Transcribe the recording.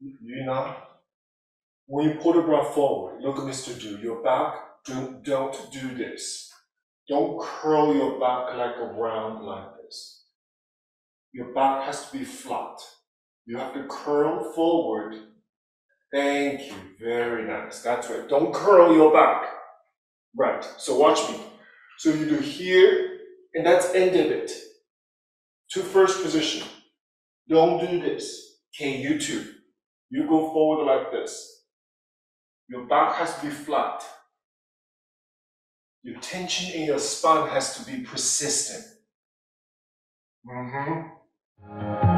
You know? When you pull the breath forward, look at Mr. Du, your back, don't do this. Don't curl your back like around like this. Your back has to be flat. You have to curl forward. Thank you, very nice, that's right. Don't curl your back. Right, so watch me. So you do here, and that's end of it. To first position. Don't do this. Okay, you too. You go forward like this. Your back has to be flat. Your tension in your spine has to be persistent. Mm-hmm.